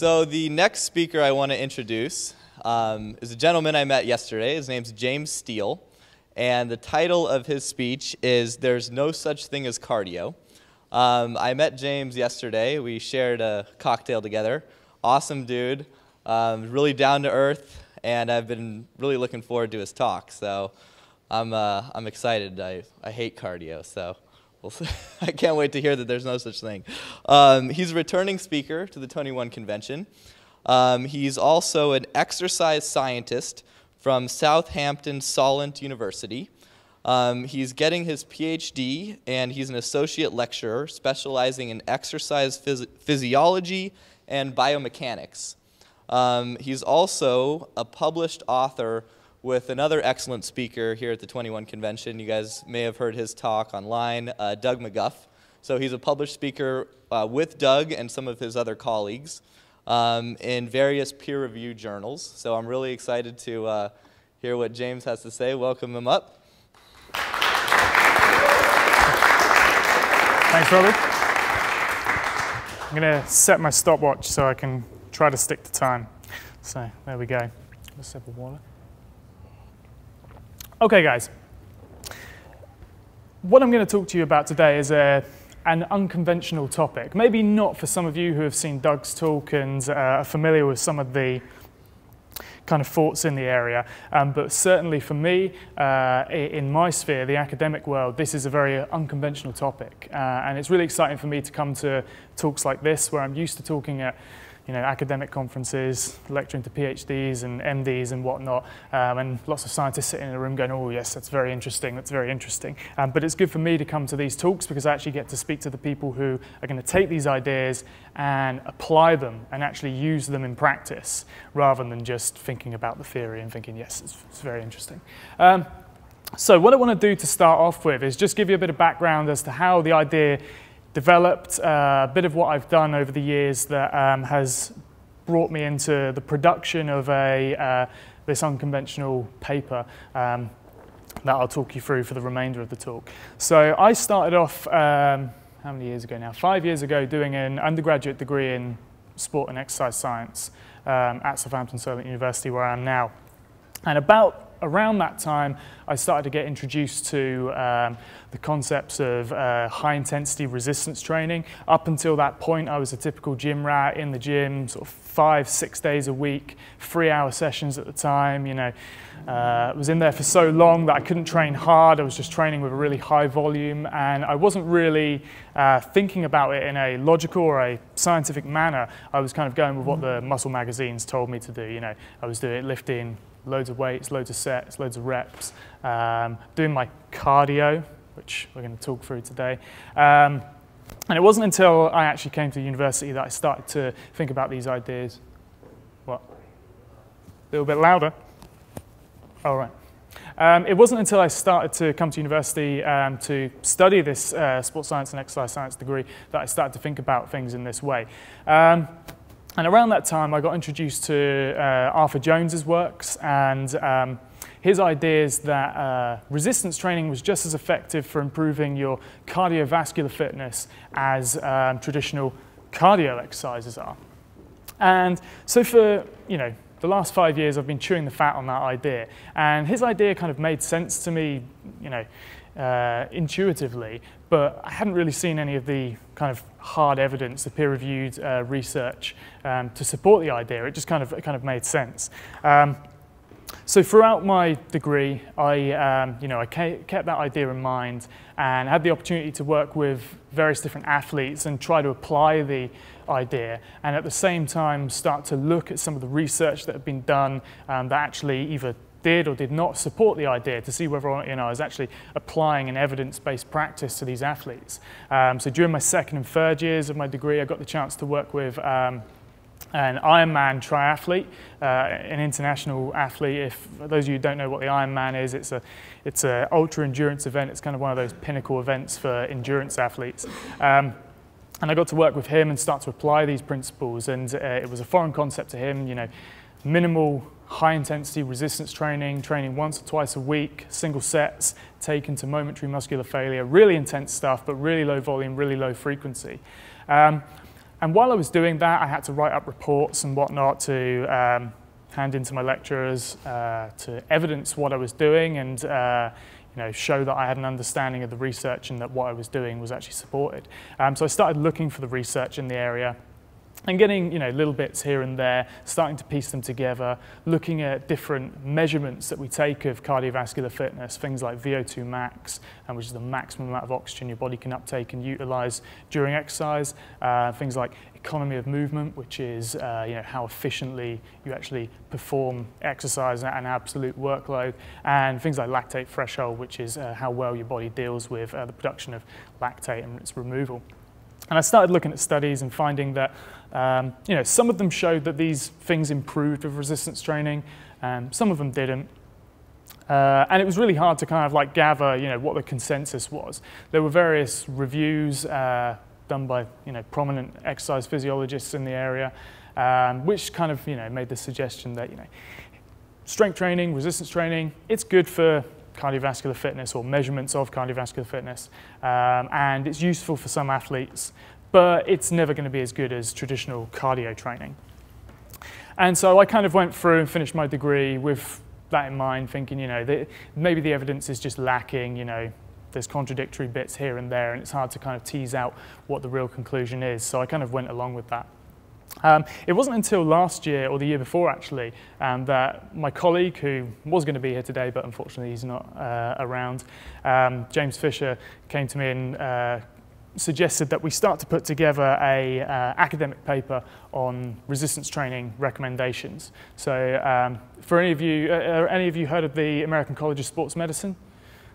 So the next speaker I want to introduce is a gentleman I met yesterday. His name's James Steele, and the title of his speech is "There's No Such Thing as Cardio." I met James yesterday. We shared a cocktail together. Awesome dude, really down to earth, and I've been really looking forward to his talk. So I'm excited. I hate cardio, so. I can't wait to hear that there's no such thing. He's a returning speaker to the 21 Convention. He's also an exercise scientist from Southampton Solent University. He's getting his PhD, and he's an associate lecturer specializing in exercise physiology and biomechanics. He's also a published author with another excellent speaker here at the 21 Convention. You guys may have heard his talk online, Doug McGuff. So he's a published speaker with Doug and some of his other colleagues in various peer-reviewed journals. So I'm really excited to hear what James has to say. Welcome him up. Thanks, Robert. I'm going to set my stopwatch so I can try to stick to time. So there we go. Let's have a water. Okay, guys, what I'm going to talk to you about today is an unconventional topic. Maybe not for some of you who have seen Doug's talk and are familiar with some of the kind of thoughts in the area, but certainly for me, in my sphere, the academic world, this is a very unconventional topic. And it's really exciting for me to come to talks like this, where I'm used to talking at academic conferences, lecturing to PhDs and MDs and whatnot, and lots of scientists sitting in a room going, oh yes, that's very interesting, that's very interesting. But it's good for me to come to these talks because I actually get to speak to the people who are going to take these ideas and apply them and actually use them in practice, rather than just thinking about the theory and thinking, yes, it's very interesting. So what I want to do to start off with is just give you a bit of background as to how the idea developed, a bit of what I've done over the years that has brought me into the production of this unconventional paper that I'll talk you through for the remainder of the talk. So I started off, how many years ago now? 5 years ago, doing an undergraduate degree in sport and exercise science at Southampton Solent University, where I am now. And around that time, I started to get introduced to the concepts of high-intensity resistance training. Up until that point, I was a typical gym rat in the gym, sort of 5-6 days a week, 3-hour sessions at the time. I was in there for so long that I couldn't train hard. I was just training with a really high volume, and I wasn't really thinking about it in a logical or a scientific manner. I was kind of going with what the muscle magazines told me to do. I was doing lifting, loads of weights, loads of sets, loads of reps, doing my cardio, which we're going to talk through today. And it wasn't until I actually came to university that I started to think about these ideas. What? A little bit louder. All right. It wasn't until I started to come to university to study this sports science and exercise science degree that I started to think about things in this way. And around that time, I got introduced to Arthur Jones's works and his ideas that resistance training was just as effective for improving your cardiovascular fitness as traditional cardio exercises are. And so for, the last 5 years, I've been chewing the fat on that idea. And his idea kind of made sense to me, intuitively, but I hadn't really seen any of the kind of hard evidence, the peer-reviewed research to support the idea. It just kind of made sense. So throughout my degree, I kept that idea in mind and had the opportunity to work with various different athletes and try to apply the idea, and at the same time start to look at some of the research that had been done that actually either did or did not support the idea to see whether or not I was actually applying an evidence-based practice to these athletes. So during my second and third years of my degree, I got the chance to work with an Ironman triathlete, an international athlete. If those of you who don't know what the Ironman is, it's a ultra-endurance event. It's kind of one of those pinnacle events for endurance athletes. And I got to work with him and start to apply these principles. And it was a foreign concept to him, minimal high-intensity resistance training, training once or twice a week, single sets, taken to momentary muscular failure, really intense stuff, but really low volume, really low frequency. And while I was doing that, I had to write up reports and whatnot to hand into my lecturers to evidence what I was doing and show that I had an understanding of the research and that what I was doing was actually supported. So I started looking for the research in the area and getting little bits here and there, starting to piece them together, looking at different measurements that we take of cardiovascular fitness, things like VO2 max, which is the maximum amount of oxygen your body can uptake and utilize during exercise, things like economy of movement, which is how efficiently you actually perform exercise and absolute workload, and things like lactate threshold, which is how well your body deals with the production of lactate and its removal. And I started looking at studies and finding that some of them showed that these things improved with resistance training, some of them didn't. And it was really hard to kind of like gather what the consensus was. There were various reviews done by prominent exercise physiologists in the area, which kind of made the suggestion that strength training, resistance training, it's good for cardiovascular fitness or measurements of cardiovascular fitness, and it's useful for some athletes, but it's never going to be as good as traditional cardio training. And so I kind of went through and finished my degree with that in mind, thinking maybe the evidence is just lacking, there's contradictory bits here and there, and it's hard to kind of tease out what the real conclusion is. So I kind of went along with that. It wasn't until last year, or the year before actually, that my colleague, who was going to be here today, but unfortunately he's not around, James Fisher, came to me and suggested that we start to put together a academic paper on resistance training recommendations. So for any of you, heard of the American College of Sports Medicine?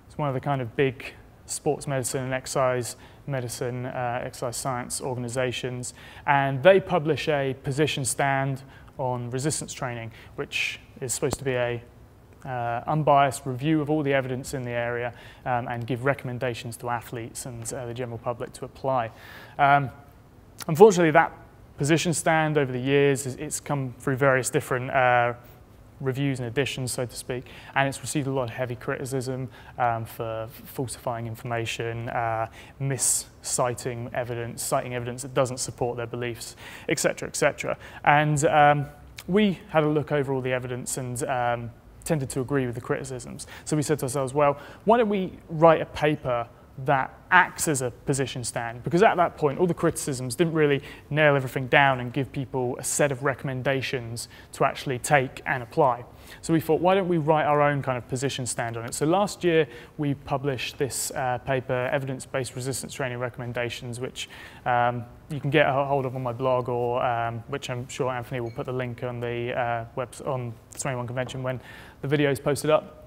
It's one of the kind of big sports medicine and exercise medicine, exercise science organizations, and they publish a position stand on resistance training, which is supposed to be a unbiased review of all the evidence in the area and give recommendations to athletes and the general public to apply. Unfortunately, that position stand over the years, it's come through various different reviews and editions, so to speak, and it's received a lot of heavy criticism for falsifying information, misciting evidence, citing evidence that doesn't support their beliefs, etc., etc. And we had a look over all the evidence and tended to agree with the criticisms. So we said to ourselves, well, why don't we write a paper that acts as a position stand? Because at that point, all the criticisms didn't really nail everything down and give people a set of recommendations to actually take and apply. So we thought, why don't we write our own kind of position stand on it? So last year, we published this paper, Evidence-Based Resistance Training Recommendations, which you can get a hold of on my blog, or which I'm sure Anthony will put the link on the on 21 Convention when the video is posted up.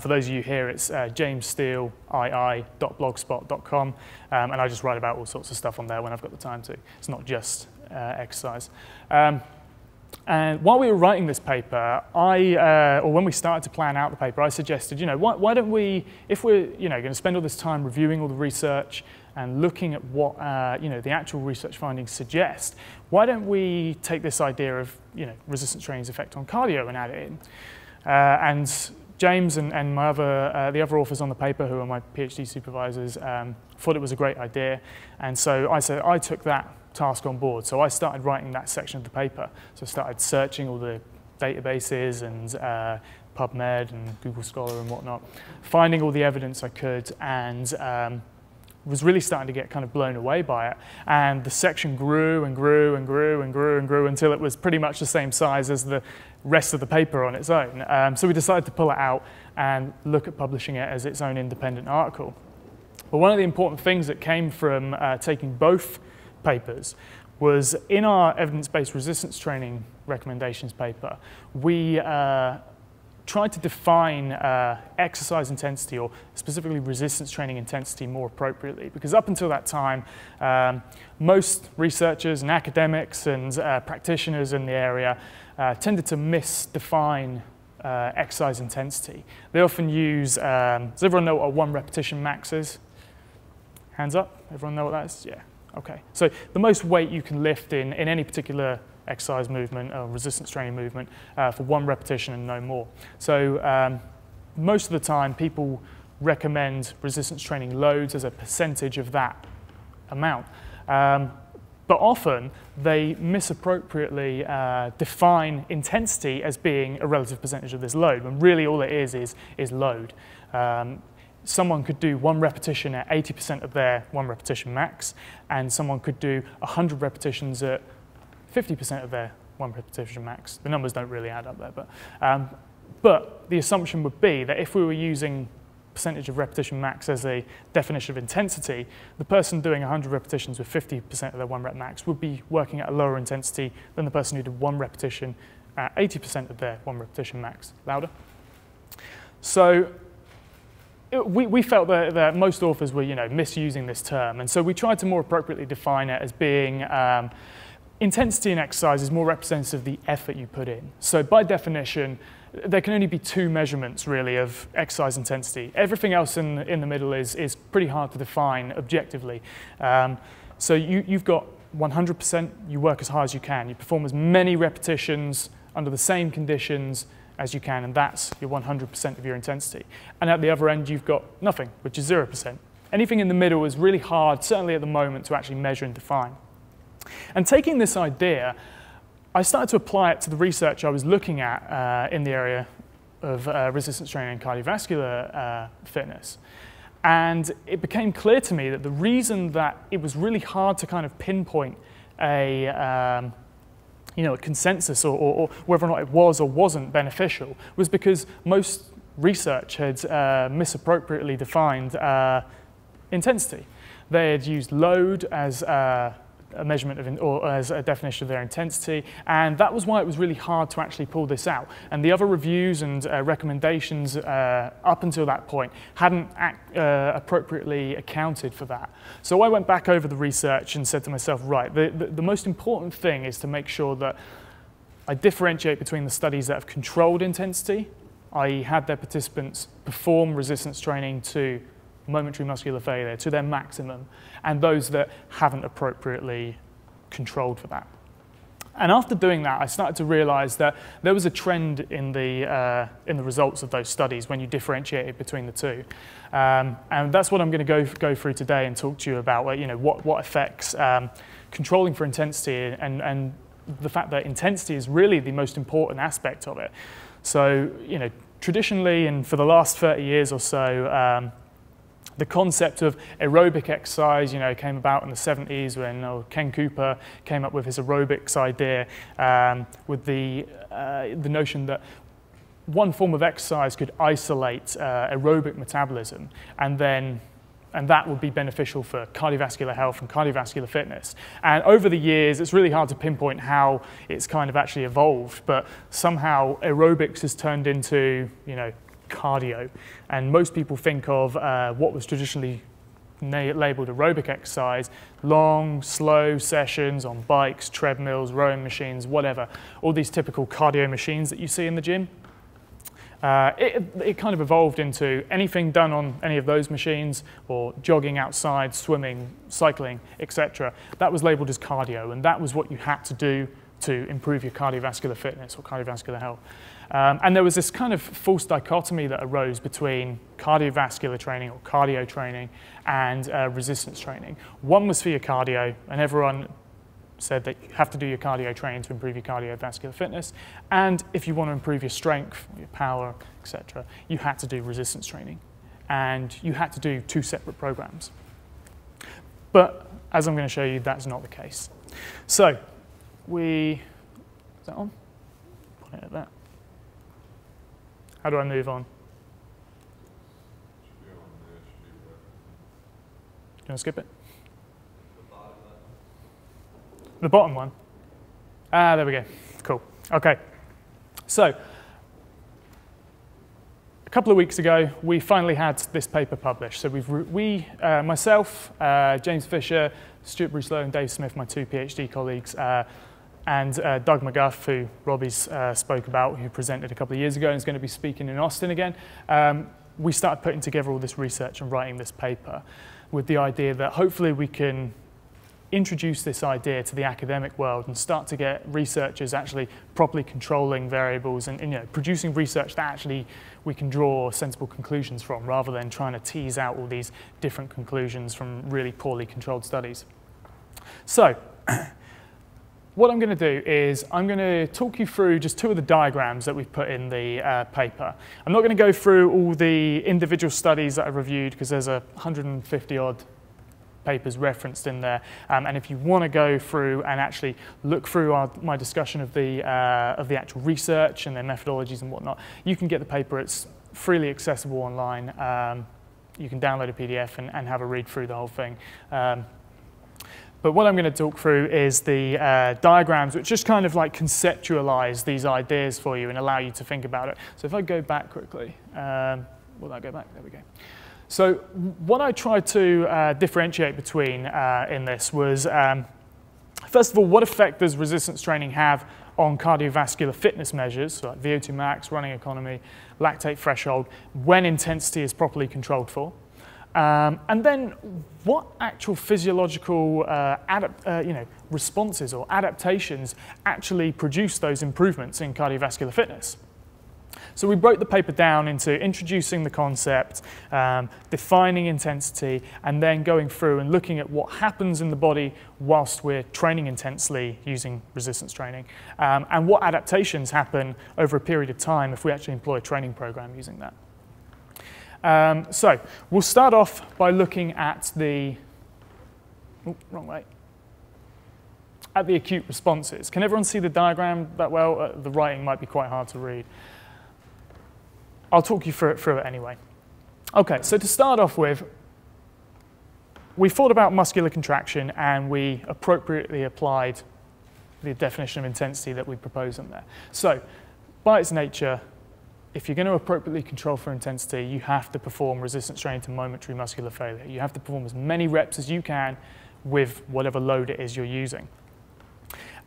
For those of you here, it's jamessteelii.blogspot.com, and I just write about all sorts of stuff on there when I've got the time to. It's not just exercise. And while we were writing this paper, or when we started to plan out the paper, I suggested, why don't we, if we're going to spend all this time reviewing all the research and looking at what the actual research findings suggest, why don't we take this idea of resistance training's effect on cardio and add it in? And James and my the other authors on the paper, who are my PhD supervisors, thought it was a great idea. And so I took that task on board. So I started writing that section of the paper. So I started searching all the databases and PubMed and Google Scholar and whatnot, finding all the evidence I could, and was really starting to get kind of blown away by it. And the section grew and grew and grew and grew and grew until it was pretty much the same size as the rest of the paper on its own. So we decided to pull it out and look at publishing it as its own independent article. But one of the important things that came from taking both papers was, in our evidence-based resistance training recommendations paper, we tried to define exercise intensity, or specifically resistance training intensity, more appropriately, because up until that time, most researchers and academics and practitioners in the area tended to misdefine exercise intensity. They often use, does everyone know what a 1 repetition max is? Hands up, everyone know what that is? Yeah, okay. So the most weight you can lift in any particular exercise movement or resistance training movement for 1 repetition and no more. So most of the time, people recommend resistance training loads as a percentage of that amount. But often, they misappropriately define intensity as being a relative percentage of this load, when really all it is load. Someone could do one repetition at 80% of their one repetition max, and someone could do 100 repetitions at 50% of their one repetition max. The numbers don't really add up there, but the assumption would be that if we were using percentage of repetition max as a definition of intensity, the person doing 100 repetitions with 50% of their one rep max would be working at a lower intensity than the person who did one repetition at 80% of their one repetition max. Louder. So we felt that most authors were, misusing this term, and so we tried to more appropriately define it as being intensity in exercise is more representative of the effort you put in. So by definition, there can only be two measurements, really, of exercise intensity. Everything else in the middle is pretty hard to define objectively. So you've got 100%, you work as hard as you can. You perform as many repetitions under the same conditions as you can, and that's your 100% of your intensity. And at the other end, you've got nothing, which is 0%. Anything in the middle is really hard, certainly at the moment, to actually measure and define. And taking this idea, I started to apply it to the research I was looking at in the area of resistance training and cardiovascular fitness. And it became clear to me that the reason that it was really hard to kind of pinpoint a, a consensus or whether or not it was or wasn't beneficial was because most research had misappropriately defined intensity. They had used load as a measurement of, or as a definition of their intensity, and that was why it was really hard to actually pull this out. And the other reviews and recommendations up until that point hadn't appropriately accounted for that. So I went back over the research and said to myself, right, the most important thing is to make sure that I differentiate between the studies that have controlled intensity, i.e. had their participants perform resistance training to momentary muscular failure to their maximum, and those that haven't appropriately controlled for that. And after doing that, I started to realize that there was a trend in the results of those studies when you differentiated between the two. And that's what I'm going to go through today and talk to you about, what affects controlling for intensity and the fact that intensity is really the most important aspect of it. So, traditionally and for the last 30 years or so, the concept of aerobic exercise, came about in the 70s when Ken Cooper came up with his aerobics idea, with the notion that one form of exercise could isolate aerobic metabolism, and that would be beneficial for cardiovascular health and cardiovascular fitness. And over the years, it's really hard to pinpoint how it's kind of actually evolved, but somehow aerobics has turned into, cardio, and most people think of what was traditionally labelled aerobic exercise, long, slow sessions on bikes, treadmills, rowing machines, whatever, all these typical cardio machines that you see in the gym. It kind of evolved into anything done on any of those machines, or jogging outside, swimming, cycling, etc. That was labelled as cardio, and that was what you had to do to improve your cardiovascular fitness or cardiovascular health. And there was this kind of false dichotomy that arose between cardiovascular training or cardio training and resistance training. One was for your cardio, and everyone said that you have to do your cardio training to improve your cardiovascular fitness. And if you want to improve your strength, your power, etc., you had to do resistance training. And you had to do two separate programs. But as I'm going to show you, that's not the case. So is that on? Put it at that. How do I move on? Do you want to skip it? The bottom one? Ah, there we go. Cool. Okay. So, a couple of weeks ago, we finally had this paper published. So myself, James Fisher, Stuart Bruce Lowe, and Dave Smith, my two PhD colleagues, and Doug McGuff, who Robbie's spoke about, who presented a couple of years ago and is going to be speaking in Austin again, we started putting together all this research and writing this paper with the idea that hopefully we can introduce this idea to the academic world and start to get researchers actually properly controlling variables and producing research that actually we can draw sensible conclusions from, rather than trying to tease out all these different conclusions from really poorly controlled studies. So What I'm going to do is I'm going to talk you through just two of the diagrams that we've put in the paper. I'm not going to go through all the individual studies that I've reviewed because there's 150 odd papers referenced in there. And if you want to go through and actually look through my discussion of the actual research and their methodologies and whatnot, you can get the paper. It's freely accessible online. You can download a PDF and have a read through the whole thing. But what I'm going to talk through is the diagrams, which just kind of like conceptualize these ideas for you and allow you to think about it. So if I go back quickly, will that go back? There we go. So what I tried to differentiate between in this was, first of all, what effect does resistance training have on cardiovascular fitness measures, so like VO2 max, running economy, lactate threshold, when intensity is properly controlled for? And then what actual physiological responses or adaptations actually produce those improvements in cardiovascular fitness? So we broke the paper down into introducing the concept, defining intensity, and then going through and looking at what happens in the body whilst we're training intensely using resistance training, and what adaptations happen over a period of time if we actually employ a training program using that. So we'll start off by looking at the at the acute responses. Can everyone see the diagram that well? The writing might be quite hard to read. I'll talk you through it anyway. Okay, so to start off with, we thought about muscular contraction and we appropriately applied the definition of intensity that we propose in there. So by its nature, if you're going to appropriately control for intensity, you have to perform resistance training to momentary muscular failure. You have to perform as many reps as you can with whatever load it is you're using.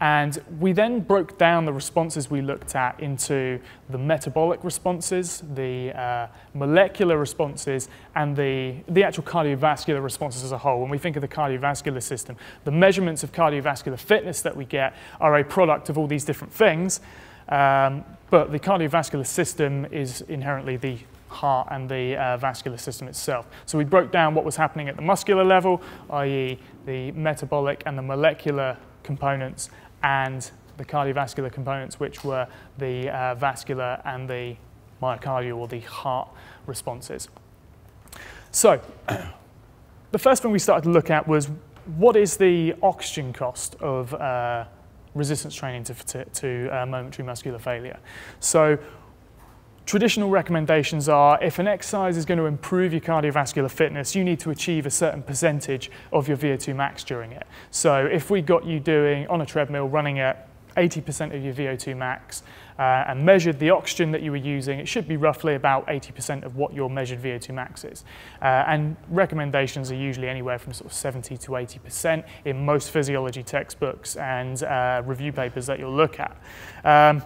And we then broke down the responses we looked at into the metabolic responses, the molecular responses, and the actual cardiovascular responses as a whole. When we think of the cardiovascular system, the measurements of cardiovascular fitness that we get are a product of all these different things. But the cardiovascular system is inherently the heart and the vascular system itself. So we broke down what was happening at the muscular level, i.e. the metabolic and the molecular components, and the cardiovascular components, which were the vascular and the myocardial or the heart responses. So the first thing we started to look at was, what is the oxygen cost of resistance training to momentary muscular failure? So traditional recommendations are, if an exercise is going to improve your cardiovascular fitness, you need to achieve a certain percentage of your VO2 max during it. So if we got you doing, on a treadmill, running at 80% of your VO2 max and measured the oxygen that you were using, it should be roughly about 80% of what your measured VO2 max is. And recommendations are usually anywhere from sort of 70 to 80% in most physiology textbooks and review papers that you'll look at.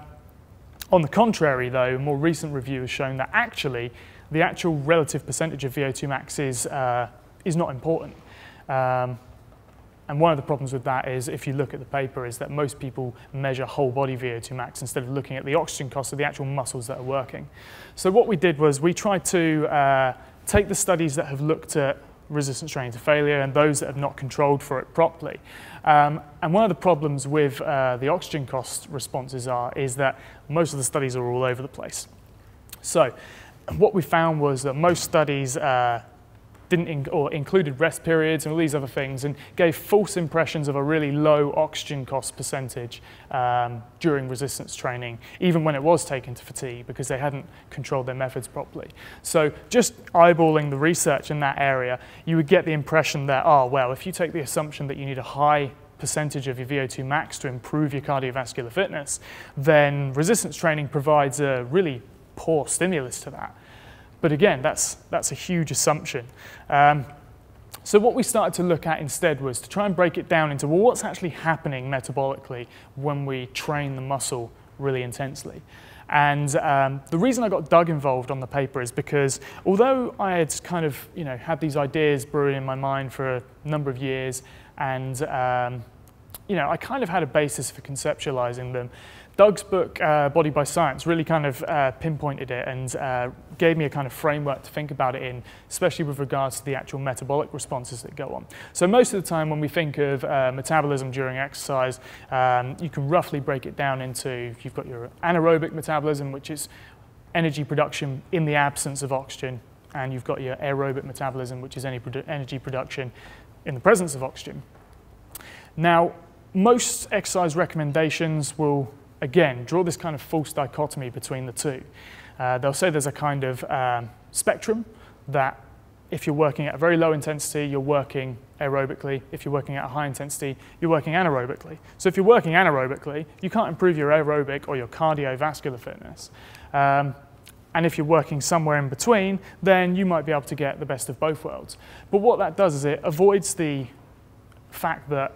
On the contrary, though, more recent review has shown that actually the actual relative percentage of VO2 max is not important. And one of the problems with that is, if you look at the paper, is that most people measure whole body VO2 max instead of looking at the oxygen cost of the actual muscles that are working. So what we did was we tried to take the studies that have looked at resistance training to failure and those that have not controlled for it properly. And one of the problems with the oxygen cost responses is that most of the studies are all over the place. So what we found was that most studies included rest periods and all these other things and gave false impressions of a really low oxygen cost percentage during resistance training, even when it was taken to fatigue, because they hadn't controlled their methods properly. So just eyeballing the research in that area, you would get the impression that, oh, well, if you take the assumption that you need a high percentage of your VO2 max to improve your cardiovascular fitness, then resistance training provides a really poor stimulus to that. But again, that's a huge assumption. So what we started to look at instead was to try and break it down into, well, what's actually happening metabolically when we train the muscle really intensely? And the reason I got Doug involved on the paper is because, although I had kind of had these ideas brewing in my mind for a number of years, and I kind of had a basis for conceptualizing them, Doug's book, Body by Science, really kind of pinpointed it and gave me a kind of framework to think about it in, especially with regards to the actual metabolic responses that go on. So most of the time when we think of metabolism during exercise, you can roughly break it down into, you've got your anaerobic metabolism, which is energy production in the absence of oxygen, and you've got your aerobic metabolism, which is energy production in the presence of oxygen. Now, most exercise recommendations will again draw this kind of false dichotomy between the two. They'll say there's a kind of spectrum that if you're working at a very low intensity, you're working aerobically. If you're working at a high intensity, you're working anaerobically. So if you're working anaerobically, you can't improve your aerobic or your cardiovascular fitness. And if you're working somewhere in between, then you might be able to get the best of both worlds. But what that does is it avoids the fact that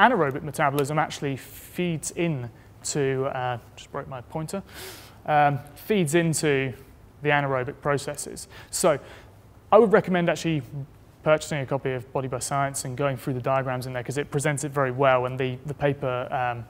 anaerobic metabolism actually feeds in to, just broke my pointer, feeds into the anaerobic processes. So I would recommend actually purchasing a copy of Body by Science and going through the diagrams in there because it presents it very well, and the paper,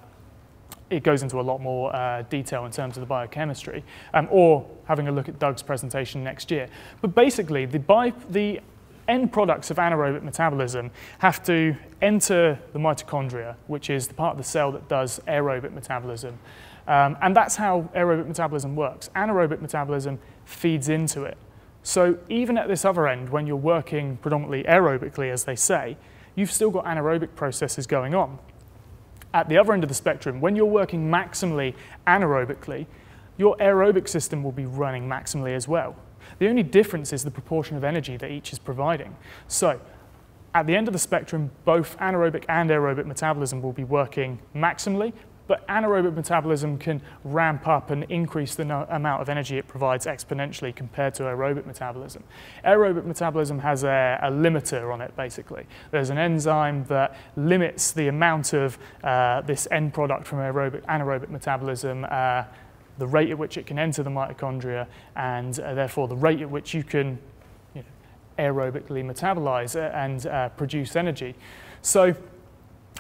it goes into a lot more detail in terms of the biochemistry, or having a look at Doug's presentation next year. But basically, the end products of anaerobic metabolism have to enter the mitochondria, which is the part of the cell that does aerobic metabolism. And that's how aerobic metabolism works. Anaerobic metabolism feeds into it. So even at this other end, when you're working predominantly aerobically, as they say, you've still got anaerobic processes going on. At the other end of the spectrum, when you're working maximally anaerobically, your aerobic system will be running maximally as well. The only difference is the proportion of energy that each is providing. So at the end of the spectrum, both anaerobic and aerobic metabolism will be working maximally, but anaerobic metabolism can ramp up and increase the amount of energy it provides exponentially compared to aerobic metabolism. Aerobic metabolism has a limiter on it, basically. There's an enzyme that limits the amount of this end product from anaerobic metabolism, the rate at which it can enter the mitochondria, and therefore the rate at which you can aerobically metabolize and produce energy. So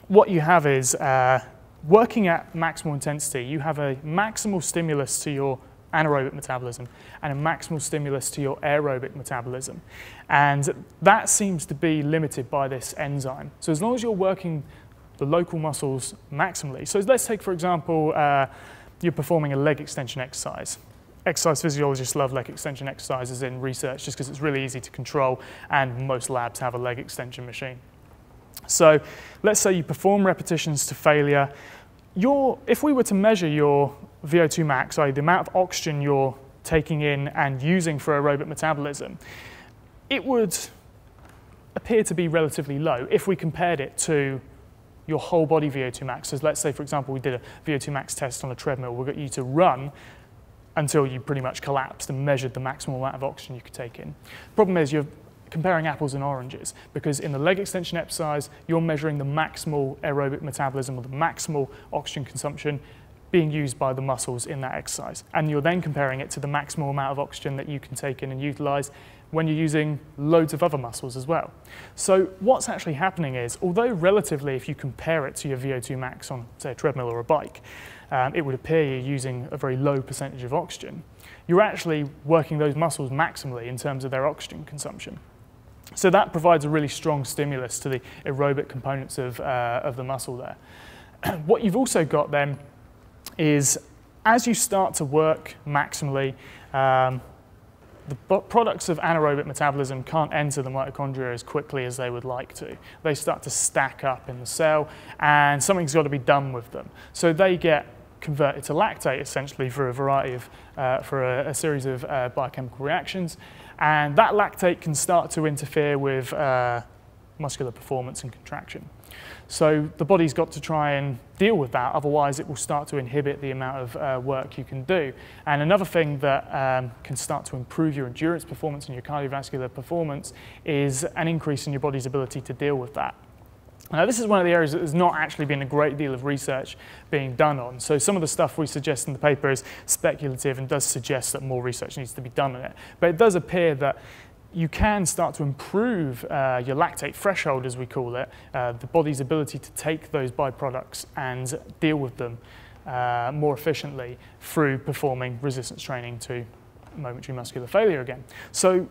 what you have is working at maximal intensity, you have a maximal stimulus to your anaerobic metabolism and a maximal stimulus to your aerobic metabolism. And that seems to be limited by this enzyme. So as long as you're working the local muscles maximally, so let's take, for example, you're performing a leg extension exercise. Exercise physiologists love leg extension exercises in research just because it's really easy to control, and most labs have a leg extension machine. So let's say you perform repetitions to failure. If we were to measure your VO2 max, i.e. the amount of oxygen you're taking in and using for aerobic metabolism, it would appear to be relatively low if we compared it to your whole body VO2 max. So let's say, for example, we did a VO2 max test on a treadmill. We got you to run until you pretty much collapsed and measured the maximum amount of oxygen you could take in. Problem is you're comparing apples and oranges, because in the leg extension exercise, you're measuring the maximal aerobic metabolism or the maximal oxygen consumption being used by the muscles in that exercise. And you're then comparing it to the maximal amount of oxygen that you can take in and utilize when you're using loads of other muscles as well. So what's actually happening is, although relatively if you compare it to your VO2 max on, say, a treadmill or a bike, it would appear you're using a very low percentage of oxygen, you're actually working those muscles maximally in terms of their oxygen consumption. So that provides a really strong stimulus to the aerobic components of the muscle there. What you've also got then is, as you start to work maximally, the products of anaerobic metabolism can't enter the mitochondria as quickly as they would like to. They start to stack up in the cell, and something's got to be done with them. So they get converted to lactate, essentially, for a series of biochemical reactions. And that lactate can start to interfere with muscular performance and contraction. So the body's got to try and deal with that, otherwise it will start to inhibit the amount of work you can do. And another thing that can start to improve your endurance performance and your cardiovascular performance is an increase in your body's ability to deal with that. Now, this is one of the areas that there's not actually been a great deal of research being done on. So some of the stuff we suggest in the paper is speculative and does suggest that more research needs to be done on it. But it does appear that you can start to improve your lactate threshold, as we call it, the body's ability to take those byproducts and deal with them more efficiently through performing resistance training to momentary muscular failure again. So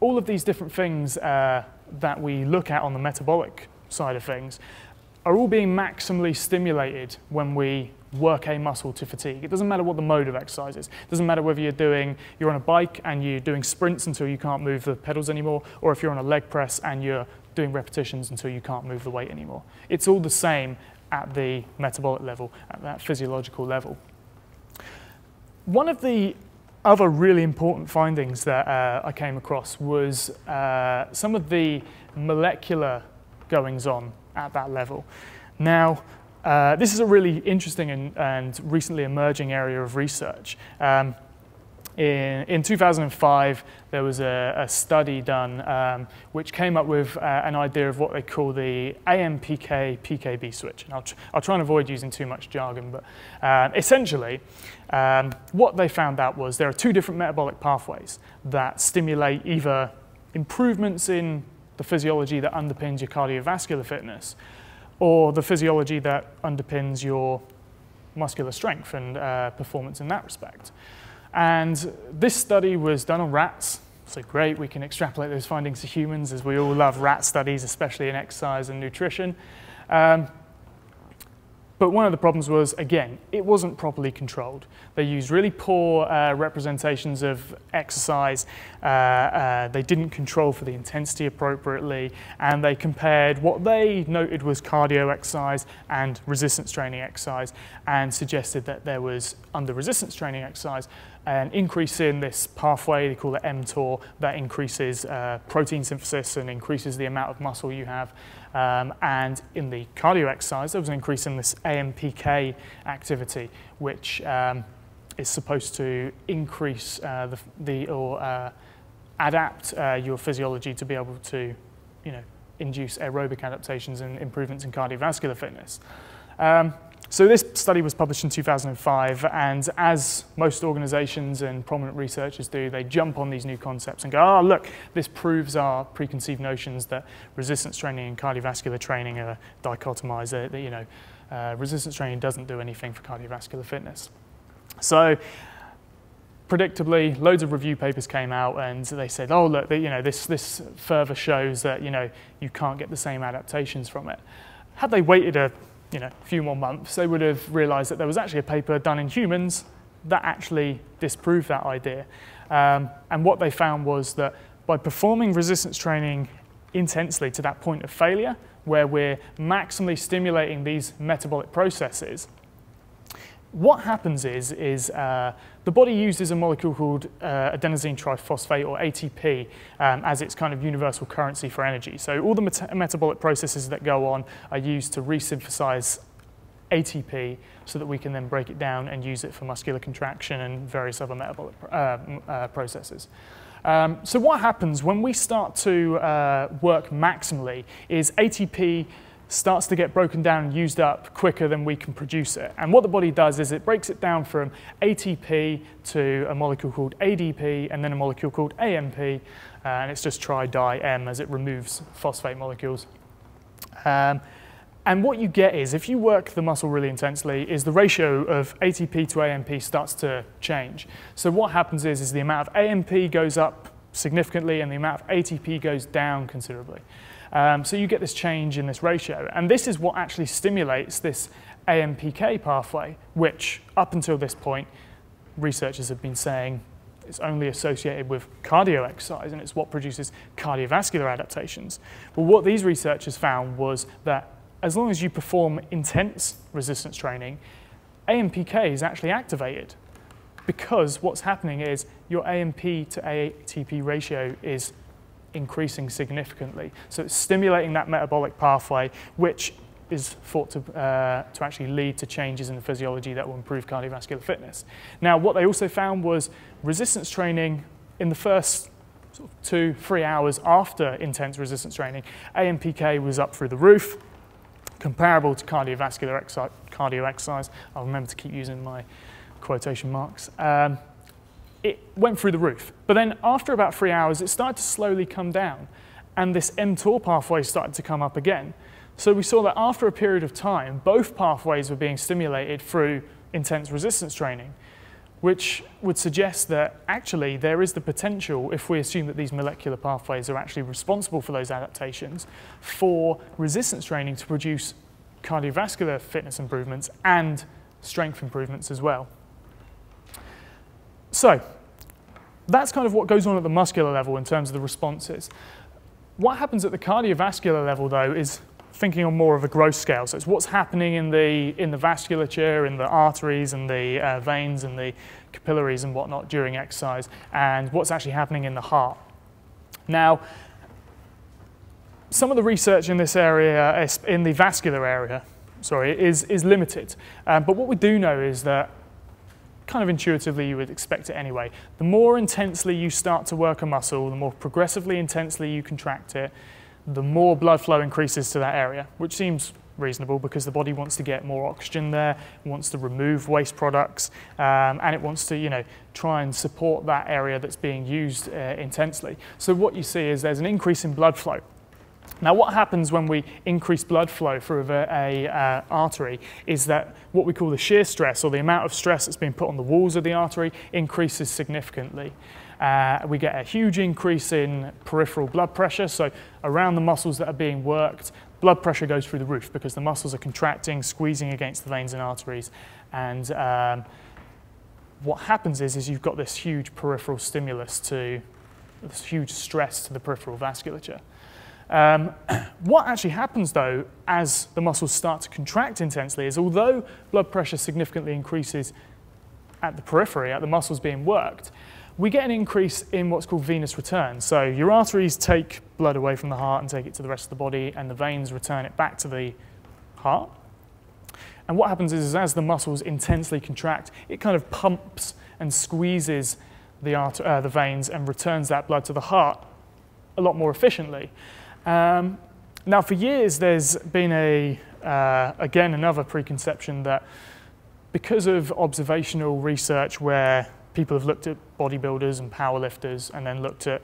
all of these different things that we look at on the metabolic side of things are all being maximally stimulated when we work a muscle to fatigue. It doesn't matter what the mode of exercise is. It doesn't matter whether you're on a bike and you're doing sprints until you can't move the pedals anymore, or if you're on a leg press and you're doing repetitions until you can't move the weight anymore. It's all the same at the metabolic level, at that physiological level. One of the other really important findings that I came across was some of the molecular goings-on at that level. Now, this is a really interesting and recently emerging area of research. In 2005, there was a study done which came up with an idea of what they call the AMPK-PKB switch. And I'll try and avoid using too much jargon, but essentially, what they found out was there are two different metabolic pathways that stimulate either improvements in the physiology that underpins your cardiovascular fitness, or the physiology that underpins your muscular strength and performance in that respect. And this study was done on rats, so great, we can extrapolate those findings to humans, as we all love rat studies, especially in exercise and nutrition. But one of the problems was, again, it wasn't properly controlled. They used really poor representations of exercise. They didn't control for the intensity appropriately. And they compared what they noted was cardio exercise and resistance training exercise, and suggested that there was, under resistance training exercise, an increase in this pathway, they call it mTOR, that increases protein synthesis and increases the amount of muscle you have. And in the cardio exercise, there was an increase in this AMPK activity, which is supposed to increase adapt your physiology to be able to, induce aerobic adaptations and improvements in cardiovascular fitness. So this study was published in 2005, and as most organizations and prominent researchers do, they jump on these new concepts and go, oh, look, this proves our preconceived notions that resistance training and cardiovascular training are dichotomized, that resistance training doesn't do anything for cardiovascular fitness. So predictably, loads of review papers came out, and they said, oh, look, this further shows that, you can't get the same adaptations from it. Had they waited a few more months, they would have realized that there was actually a paper done in humans that actually disproved that idea. And what they found was that by performing resistance training intensely to that point of failure, where we're maximally stimulating these metabolic processes, what happens is the body uses a molecule called adenosine triphosphate, or ATP, as its kind of universal currency for energy. So all the metabolic processes that go on are used to resynthesize ATP so that we can then break it down and use it for muscular contraction and various other metabolic processes. So what happens when we start to work maximally is ATP starts to get broken down and used up quicker than we can produce it. And what the body does is it breaks it down from ATP to a molecule called ADP, and then a molecule called AMP, and it's just tri-di-M as it removes phosphate molecules. And what you get is, if you work the muscle really intensely, is the ratio of ATP to AMP starts to change. So what happens is the amount of AMP goes up significantly and the amount of ATP goes down considerably. So you get this change in this ratio, and this is what actually stimulates this AMPK pathway, which up until this point, researchers have been saying it's only associated with cardio exercise, and it's what produces cardiovascular adaptations. But what these researchers found was that as long as you perform intense resistance training, AMPK is actually activated, because what's happening is your AMP to ATP ratio is increasing significantly. So it's stimulating that metabolic pathway, which is thought to actually lead to changes in the physiology that will improve cardiovascular fitness. Now, what they also found was resistance training in the first 2-3 hours after intense resistance training, AMPK was up through the roof, comparable to cardiovascular cardio exercise. I'll remember to keep using my quotation marks. It went through the roof. But then after about 3 hours, it started to slowly come down, and this mTOR pathway started to come up again. So we saw that after a period of time, both pathways were being stimulated through intense resistance training, which would suggest that actually there is the potential, if we assume that these molecular pathways are actually responsible for those adaptations, for resistance training to produce cardiovascular fitness improvements and strength improvements as well. So that's kind of what goes on at the muscular level in terms of the responses. What happens at the cardiovascular level, though, is thinking on more of a gross scale. So it's what's happening in the vasculature, in the arteries and the veins and the capillaries and whatnot during exercise, and what's actually happening in the heart. Now, some of the research in this area, in the vascular area, sorry, is limited. But what we do know is that, kind of intuitively, you would expect it anyway. The more intensely you start to work a muscle, the more progressively intensely you contract it, the more blood flow increases to that area, which seems reasonable because the body wants to get more oxygen there, wants to remove waste products, and it wants to, try and support that area that's being used intensely. So what you see is there's an increase in blood flow. Now, what happens when we increase blood flow through an artery is that what we call the shear stress, or the amount of stress that's being put on the walls of the artery, increases significantly. We get a huge increase in peripheral blood pressure, so around the muscles that are being worked, blood pressure goes through the roof because the muscles are contracting, squeezing against the veins and arteries, and what happens is you've got this huge peripheral stimulus to, this huge stress to the peripheral vasculature. What actually happens, though, as the muscles start to contract intensely is, although blood pressure significantly increases at the periphery, at the muscles being worked, we get an increase in what's called venous return. So your arteries take blood away from the heart and take it to the rest of the body, and the veins return it back to the heart. And what happens is as the muscles intensely contract, it kind of pumps and squeezes the veins and returns that blood to the heart a lot more efficiently. Now, for years, there's been again, another preconception that because of observational research where people have looked at bodybuilders and powerlifters and then looked at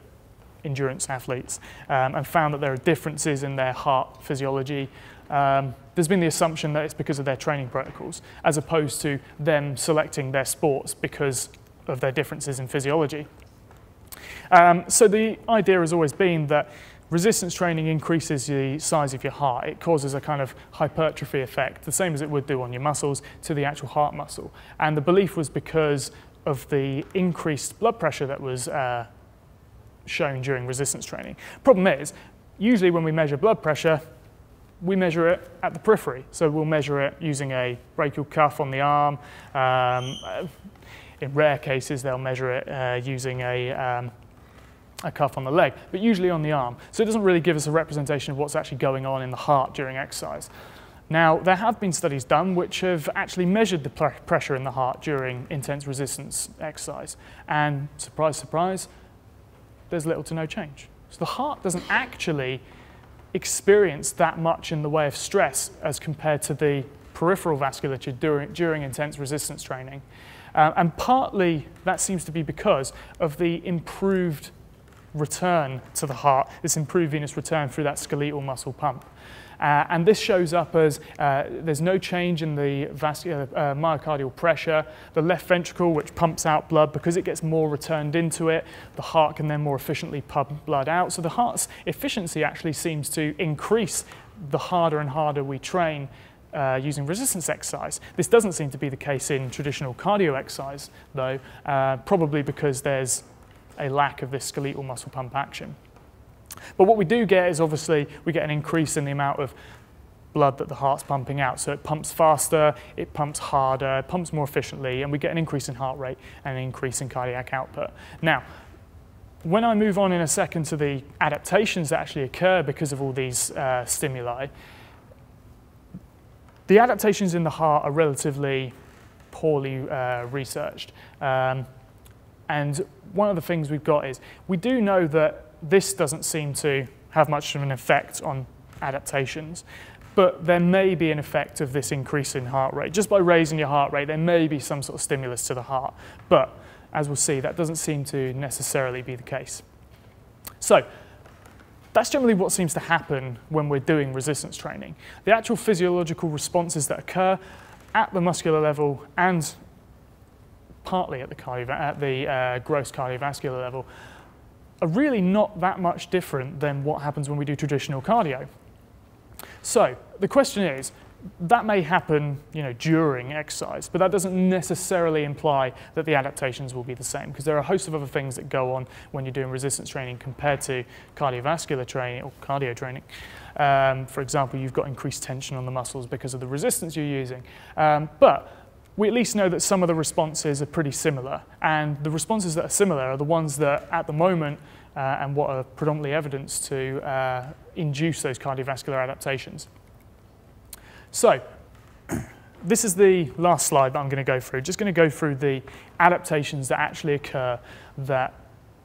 endurance athletes and found that there are differences in their heart physiology, there's been the assumption that it's because of their training protocols, as opposed to them selecting their sports because of their differences in physiology. So the idea has always been that resistance training increases the size of your heart. It causes a kind of hypertrophy effect, the same as it would do on your muscles, to the actual heart muscle. And the belief was because of the increased blood pressure that was shown during resistance training. Problem is, usually when we measure blood pressure, we measure it at the periphery. So we'll measure it using a brachial cuff on the arm. In rare cases, they'll measure it using a cuff on the leg, but usually on the arm. So it doesn't really give us a representation of what's actually going on in the heart during exercise. Now, there have been studies done which have actually measured the pressure in the heart during intense resistance exercise. And surprise, surprise, there's little to no change. So the heart doesn't actually experience that much in the way of stress as compared to the peripheral vasculature during intense resistance training. And partly that seems to be because of the improved return to the heart, this improved venous return through that skeletal muscle pump. And this shows up as there's no change in the vascular, myocardial pressure. The left ventricle, which pumps out blood, because it gets more returned into it, the heart can then more efficiently pump blood out. So the heart's efficiency actually seems to increase the harder and harder we train using resistance exercise. This doesn't seem to be the case in traditional cardio exercise, though, probably because there's a lack of this skeletal muscle pump action. But what we do get is obviously we get an increase in the amount of blood that the heart's pumping out. So it pumps faster, it pumps harder, it pumps more efficiently, and we get an increase in heart rate and an increase in cardiac output. Now, when I move on in a second to the adaptations that actually occur because of all these stimuli, the adaptations in the heart are relatively poorly researched. And one of the things we've got is we do know that this doesn't seem to have much of an effect on adaptations, but there may be an effect of this increase in heart rate. Just by raising your heart rate, there may be some sort of stimulus to the heart, but as we'll see, that doesn't seem to necessarily be the case. So that's generally what seems to happen when we're doing resistance training. The actual physiological responses that occur at the muscular level and partly at the gross cardiovascular level are really not that much different than what happens when we do traditional cardio. So the question is, that may happen, you know, during exercise, but that doesn't necessarily imply that the adaptations will be the same, because there are a host of other things that go on when you're doing resistance training compared to cardiovascular training or cardio training. For example, you've got increased tension on the muscles because of the resistance you're using. But we at least know that some of the responses are pretty similar, and the responses that are similar are the ones that at the moment and what are predominantly evidenced to induce those cardiovascular adaptations. So this is the last slide that I'm going to go through. Just going to go through the adaptations that actually occur that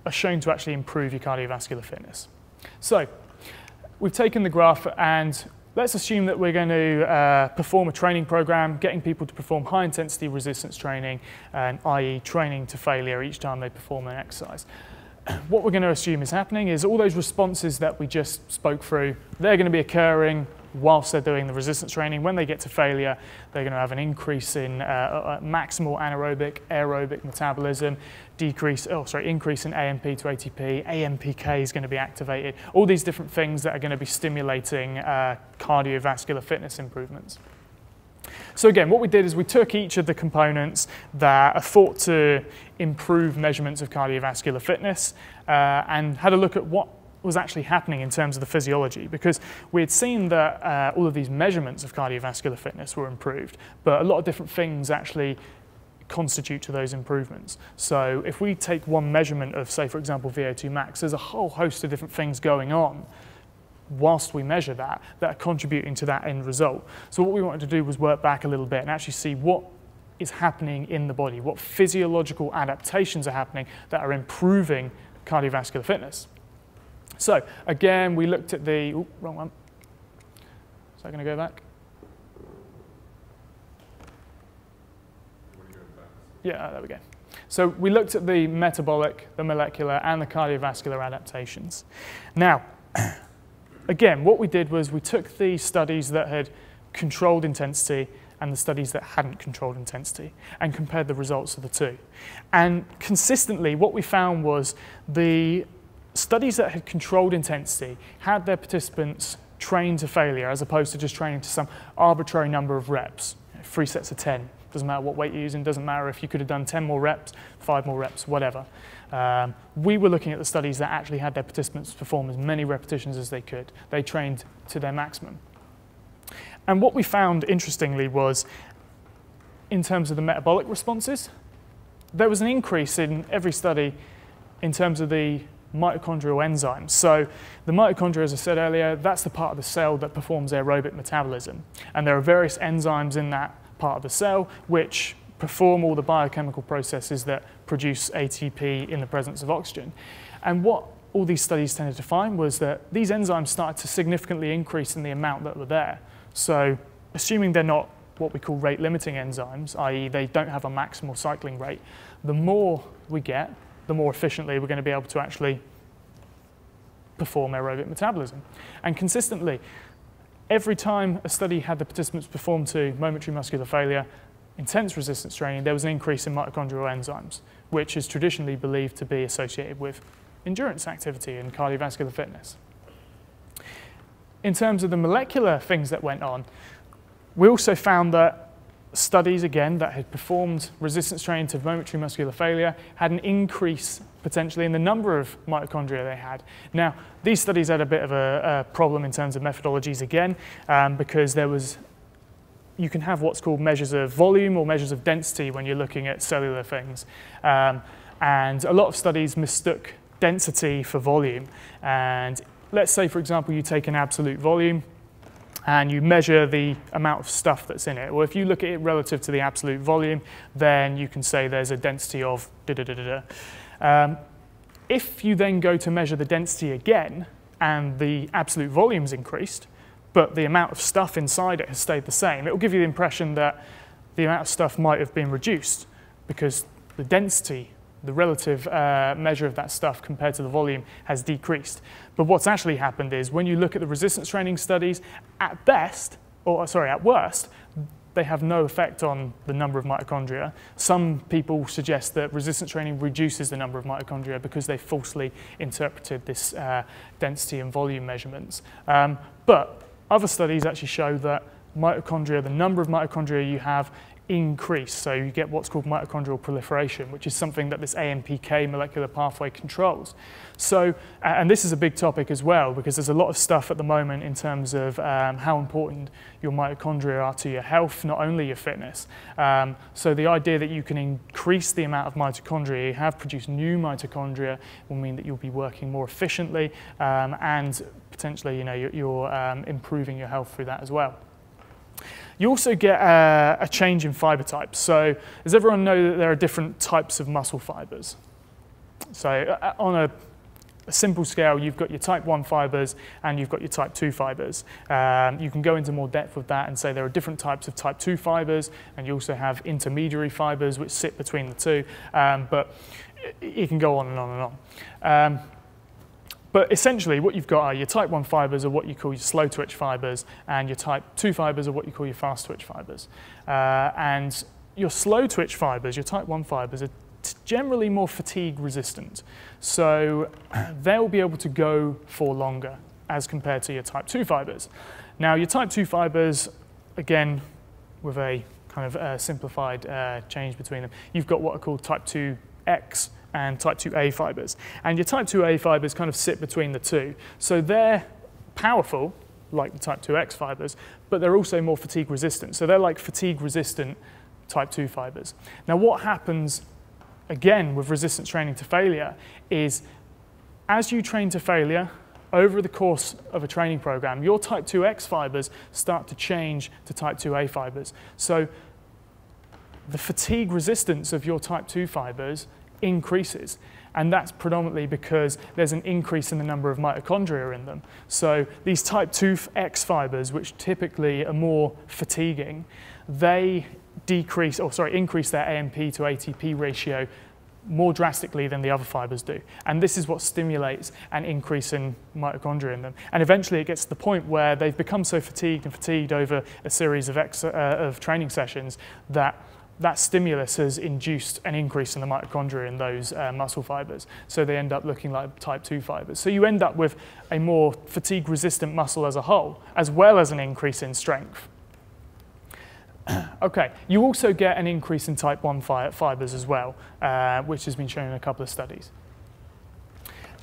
are shown to actually improve your cardiovascular fitness. So we've taken the graph, and let's assume that we're going to perform a training program, getting people to perform high intensity resistance training, and i.e. training to failure each time they perform an exercise. What we're going to assume is happening is all those responses that we just spoke through, they're going to be occurring whilst they're doing the resistance training. When they get to failure, they're going to have an increase in maximal anaerobic, aerobic metabolism, increase in AMP to ATP, AMPK is going to be activated, all these different things that are going to be stimulating cardiovascular fitness improvements. So again, what we did is we took each of the components that are thought to improve measurements of cardiovascular fitness and had a look at what was actually happening in terms of the physiology, because we had seen that all of these measurements of cardiovascular fitness were improved, but a lot of different things actually constitute to those improvements. So if we take one measurement of, say, for example, VO2 max, there's a whole host of different things going on whilst we measure that, that are contributing to that end result. So what we wanted to do was work back a little bit and actually see what is happening in the body, what physiological adaptations are happening that are improving cardiovascular fitness. So again, we looked at the, oh, wrong one. Is that going to go back? Yeah, there we go. So we looked at the metabolic, the molecular, and the cardiovascular adaptations. Now, again, what we did was we took the studies that had controlled intensity and the studies that hadn't controlled intensity and compared the results of the two. And consistently, what we found was the studies that had controlled intensity had their participants trained to failure as opposed to just training to some arbitrary number of reps, 3 sets of 10. Doesn't matter what weight you're using, doesn't matter if you could have done 10 more reps, 5 more reps, whatever. We were looking at the studies that actually had their participants perform as many repetitions as they could. They trained to their maximum. And what we found, interestingly, was in terms of the metabolic responses, there was an increase in every study in terms of the mitochondrial enzymes. So the mitochondria, as I said earlier, that's the part of the cell that performs aerobic metabolism. And there are various enzymes in that part of the cell which perform all the biochemical processes that produce ATP in the presence of oxygen. And what all these studies tended to find was that these enzymes started to significantly increase in the amount that were there. So assuming they're not what we call rate-limiting enzymes, i.e. they don't have a maximal cycling rate, the more we get, the more efficiently we're going to be able to actually perform aerobic metabolism. And consistently, every time a study had the participants perform to momentary muscular failure, intense resistance training, there was an increase in mitochondrial enzymes, which is traditionally believed to be associated with endurance activity and cardiovascular fitness. In terms of the molecular things that went on, we also found that studies, again, that had performed resistance training to momentary muscular failure had an increase, potentially, in the number of mitochondria they had. Now, these studies had a bit of a problem in terms of methodologies, again, because there was, you can have what's called measures of volume or measures of density when you're looking at cellular things. And a lot of studies mistook density for volume. And let's say, for example, you take an absolute volume, and you measure the amount of stuff that's in it. Well, if you look at it relative to the absolute volume, then you can say there's a density of da-da-da-da-da. If you then go to measure the density again, and the absolute volume's increased, but the amount of stuff inside it has stayed the same, it will give you the impression that the amount of stuff might have been reduced, because the density, the relative measure of that stuff compared to the volume has decreased. But what's actually happened is when you look at the resistance training studies, at worst, they have no effect on the number of mitochondria. Some people suggest that resistance training reduces the number of mitochondria because they falsely interpreted this density and volume measurements. But other studies actually show that mitochondria, the number of mitochondria you have, increase. So you get what's called mitochondrial proliferation, which is something that this AMPK molecular pathway controls. So, and this is a big topic as well, because there's a lot of stuff at the moment in terms of how important your mitochondria are to your health, not only your fitness. So the idea that you can increase the amount of mitochondria you have, produce new mitochondria, will mean that you'll be working more efficiently and potentially, you know, you're improving your health through that as well. You also get a change in fiber types. So does everyone know that there are different types of muscle fibers? So on a simple scale, you've got your type 1 fibers and you've got your type 2 fibers. You can go into more depth with that and say there are different types of type 2 fibers, and you also have intermediary fibers which sit between the two, but it can go on and on and on. But essentially, what you've got are your type 1 fibers are what you call your slow twitch fibers, and your type 2 fibers are what you call your fast twitch fibers. And your slow twitch fibers, your type 1 fibers, are generally more fatigue resistant. So they'll be able to go for longer as compared to your type 2 fibers. Now, your type 2 fibers, again, with a kind of simplified change between them, you've got what are called type 2X and type 2A fibers. And your type 2A fibers kind of sit between the two. So they're powerful, like the type 2X fibers, but they're also more fatigue resistant. So they're like fatigue resistant type 2 fibers. Now what happens, again, with resistance training to failure is as you train to failure, over the course of a training program, your type 2X fibers start to change to type 2A fibers. So the fatigue resistance of your type 2 fibers increases, and that's predominantly because there's an increase in the number of mitochondria in them. So these type 2X fibers, which typically are more fatiguing, they increase their AMP to ATP ratio more drastically than the other fibers do. And this is what stimulates an increase in mitochondria in them. And eventually it gets to the point where they've become so fatigued over a series of training sessions that that stimulus has induced an increase in the mitochondria in those muscle fibers. So they end up looking like type 2 fibers. So you end up with a more fatigue-resistant muscle as a whole, as well as an increase in strength. Okay, you also get an increase in type 1 fibers as well, which has been shown in a couple of studies.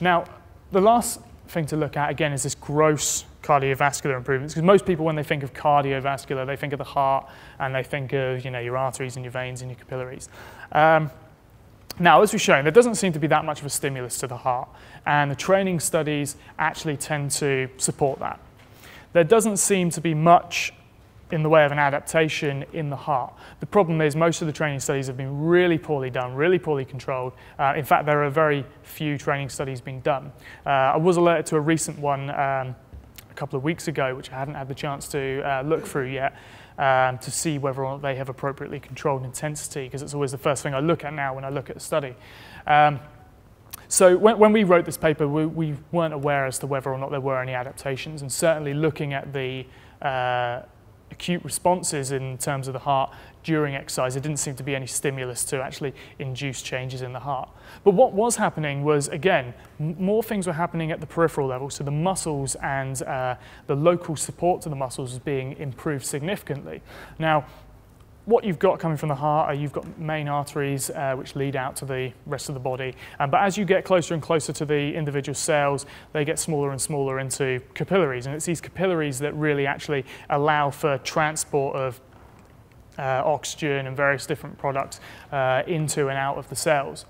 Now, the last thing to look at, again, is this gross cardiovascular improvements, because most people, when they think of cardiovascular, they think of the heart and they think of, you know, your arteries and your veins and your capillaries. Now, as we've shown, there doesn't seem to be that much of a stimulus to the heart, and the training studies actually tend to support that. There doesn't seem to be much in the way of an adaptation in the heart. The problem is most of the training studies have been really poorly done, really poorly controlled. In fact, there are very few training studies being done. I was alerted to a recent one a couple of weeks ago, which I hadn't had the chance to look through yet, to see whether or not they have appropriately controlled intensity, because it's always the first thing I look at now when I look at a study. So when we wrote this paper, we weren't aware as to whether or not there were any adaptations, and certainly looking at the acute responses in terms of the heart during exercise, there didn't seem to be any stimulus to actually induce changes in the heart. But what was happening was, again, more things were happening at the peripheral level, so the muscles and the local support to the muscles was being improved significantly. Now, what you've got coming from the heart are you've got main arteries which lead out to the rest of the body, but as you get closer and closer to the individual cells, they get smaller and smaller into capillaries, and it's these capillaries that really actually allow for transport of oxygen and various different products into and out of the cells.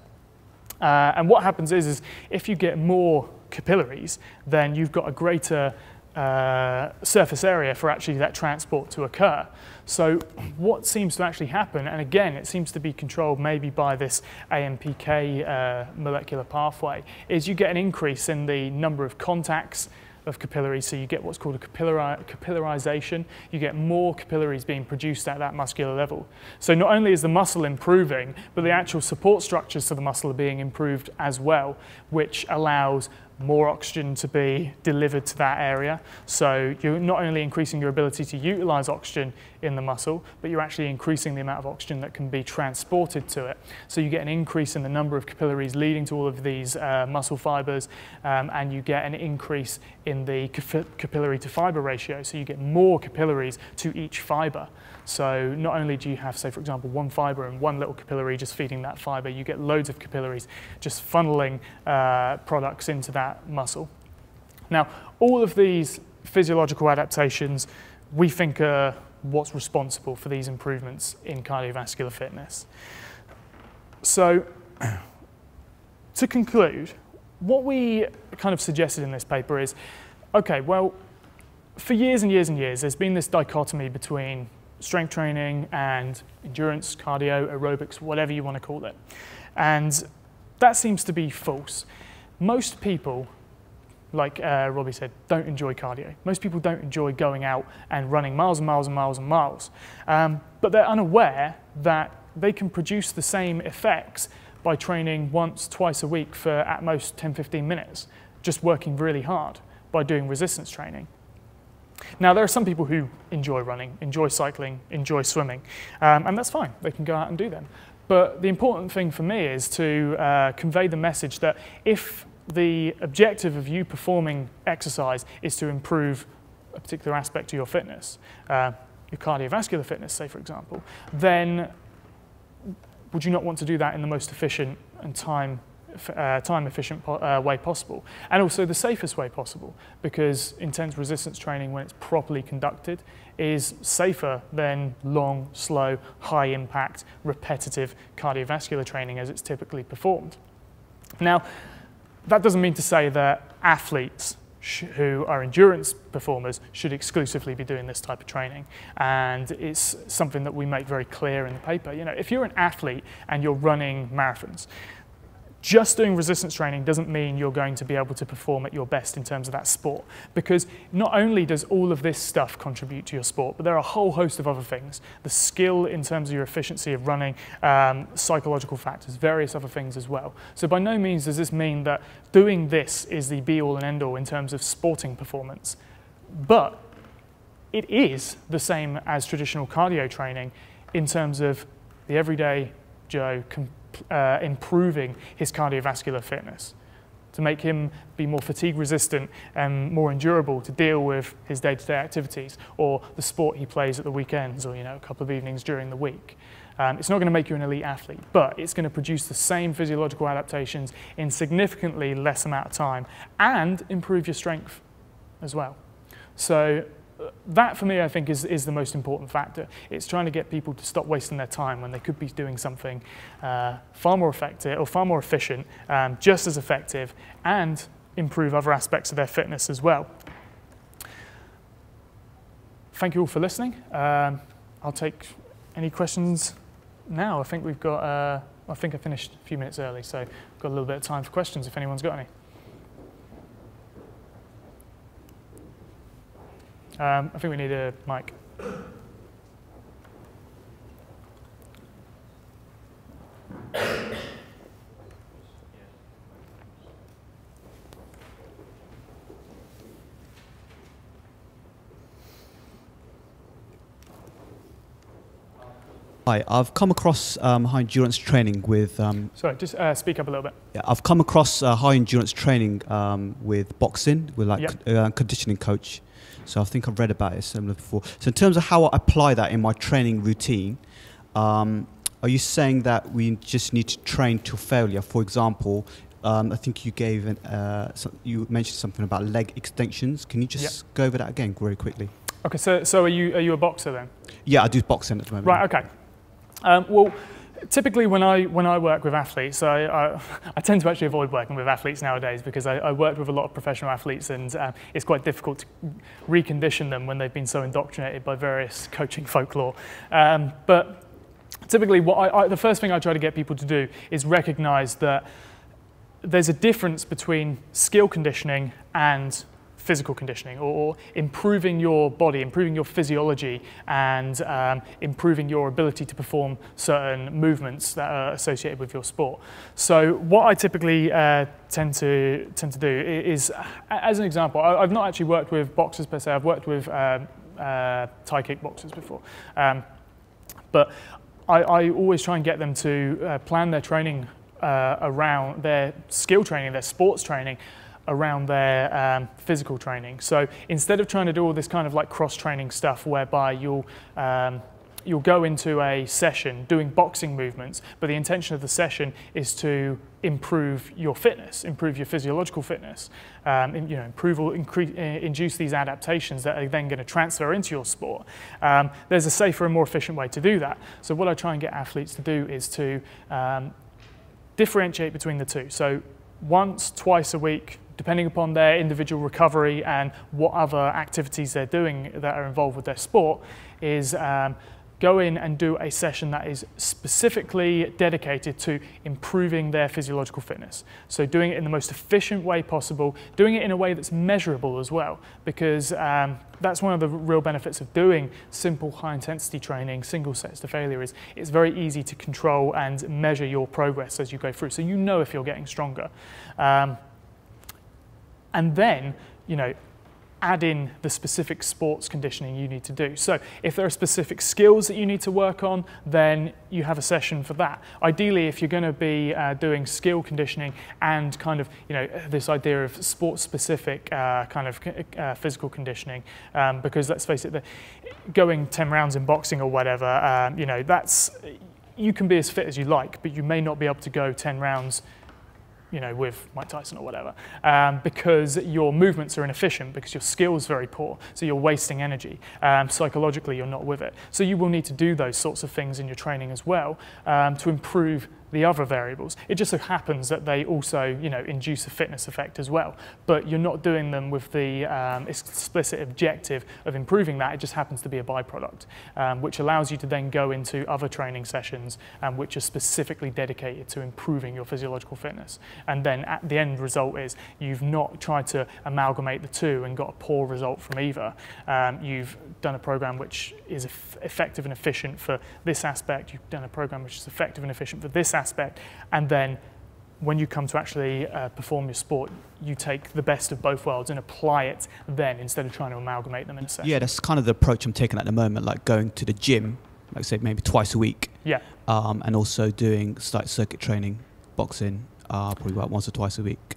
And what happens is if you get more capillaries, then you've got a greater surface area for actually that transport to occur. So what seems to actually happen, and again it seems to be controlled maybe by this AMPK molecular pathway, is you get an increase in the number of contacts of capillaries, so you get what's called a capillarization. You get more capillaries being produced at that muscular level. So not only is the muscle improving, but the actual support structures to the muscle are being improved as well, which allows more oxygen to be delivered to that area. So you're not only increasing your ability to utilize oxygen in the muscle, but you're actually increasing the amount of oxygen that can be transported to it. So you get an increase in the number of capillaries leading to all of these muscle fibers, and you get an increase in the capillary to fiber ratio. So you get more capillaries to each fiber. So not only do you have, say, for example, one fiber and one little capillary just feeding that fiber, you get loads of capillaries just funneling products into that muscle. Now, all of these physiological adaptations, we think are what's responsible for these improvements in cardiovascular fitness. So to conclude, what we kind of suggested in this paper is, okay, well, for years and years and years, there's been this dichotomy between strength training and endurance, cardio, aerobics, whatever you want to call it. And that seems to be false. Most people, like Robbie said, don't enjoy cardio. Most people don't enjoy going out and running miles and miles and miles and miles. But they're unaware that they can produce the same effects by training once, twice a week for at most 10, 15 minutes, just working really hard by doing resistance training. Now, there are some people who enjoy running, enjoy cycling, enjoy swimming, and that's fine. They can go out and do them. But the important thing for me is to convey the message that if the objective of you performing exercise is to improve a particular aspect of your fitness, your cardiovascular fitness, say, for example, then would you not want to do that in the most efficient and time-efficient way possible, and also the safest way possible, because intense resistance training, when it's properly conducted, is safer than long, slow, high-impact, repetitive cardiovascular training as it's typically performed. Now, that doesn't mean to say that athletes who are endurance performers should exclusively be doing this type of training. And it's something that we make very clear in the paper. You know, if you're an athlete and you're running marathons, just doing resistance training doesn't mean you're going to be able to perform at your best in terms of that sport, because not only does all of this stuff contribute to your sport, but there are a whole host of other things. The skill in terms of your efficiency of running, psychological factors, various other things as well. So by no means does this mean that doing this is the be-all and end-all in terms of sporting performance, but it is the same as traditional cardio training in terms of the everyday Joe improving his cardiovascular fitness, to make him be more fatigue resistant and more endurable to deal with his day-to-day activities or the sport he plays at the weekends, or, you know, a couple of evenings during the week. It's not going to make you an elite athlete, but it's going to produce the same physiological adaptations in significantly less amount of time and improve your strength as well. So that, for me, I think is the most important factor. It's trying to get people to stop wasting their time when they could be doing something far more effective or far more efficient, just as effective, and improve other aspects of their fitness as well. Thank you all for listening. I'll take any questions now. I think we've got, I think I finished a few minutes early, so I've got a little bit of time for questions if anyone's got any. I think we need a mic. Hi, I've come across high endurance training with... Sorry, just speak up a little bit. Yeah, I've come across high endurance training with boxing, with, like, yep, conditioning coach. So I think I've read about it similar before. So in terms of how I apply that in my training routine, are you saying that we just need to train to failure? For example, I think you gave an, you mentioned something about leg extensions. Can you just, yep, go over that again very quickly? Okay. So are you a boxer then? Yeah, I do boxing at the moment. Right. Okay. Well, typically when I work with athletes, I tend to actually avoid working with athletes nowadays, because I worked with a lot of professional athletes, and it's quite difficult to recondition them when they've been so indoctrinated by various coaching folklore. But typically what the first thing I try to get people to do is recognize that there's a difference between skill conditioning and physical conditioning, or improving your body, improving your physiology, and improving your ability to perform certain movements that are associated with your sport. So what I typically tend to do is, as an example, I've not actually worked with boxers per se. I've worked with Thai kickboxers before, but I always try and get them to plan their training around their skill training, their sports training, around their physical training. So instead of trying to do all this kind of like cross-training stuff whereby you'll go into a session doing boxing movements, but the intention of the session is to improve your fitness, improve your physiological fitness, improve or induce these adaptations that are then going to transfer into your sport. There's a safer and more efficient way to do that. So what I try and get athletes to do is to differentiate between the two. So once, twice a week, depending upon their individual recovery and what other activities they're doing that are involved with their sport, is go in and do a session that is specifically dedicated to improving their physiological fitness. So doing it in the most efficient way possible, doing it in a way that's measurable as well, because that's one of the real benefits of doing simple high-intensity training, single sets to failure, is it's very easy to control and measure your progress as you go through, so you know if you're getting stronger. And then, add in the specific sports conditioning you need to do. So if there are specific skills that you need to work on, then you have a session for that. Ideally, if you're going to be doing skill conditioning and kind of, this idea of sport-specific kind of physical conditioning, because let's face it, going 10 rounds in boxing or whatever, you can be as fit as you like, but you may not be able to go 10 rounds with Mike Tyson or whatever, because your movements are inefficient, because your skill's very poor, so you're wasting energy. Psychologically, you're not with it. So you will need to do those sorts of things in your training as well to improve the other variables. It just so happens that they also, induce a fitness effect as well, but you're not doing them with the explicit objective of improving that. It just happens to be a byproduct, which allows you to then go into other training sessions which are specifically dedicated to improving your physiological fitness. And then at the end result is you've not tried to amalgamate the two and got a poor result from either. You've done a program which is effective and efficient for this aspect. You've done a program which is effective and efficient for this aspect, and then when you come to actually perform your sport, you take the best of both worlds and apply it then, instead of trying to amalgamate them in a session. Yeah, that's kind of the approach I'm taking at the moment, like going to the gym, like I said, maybe twice a week. Yeah. And also doing circuit training, boxing, probably about once or twice a week.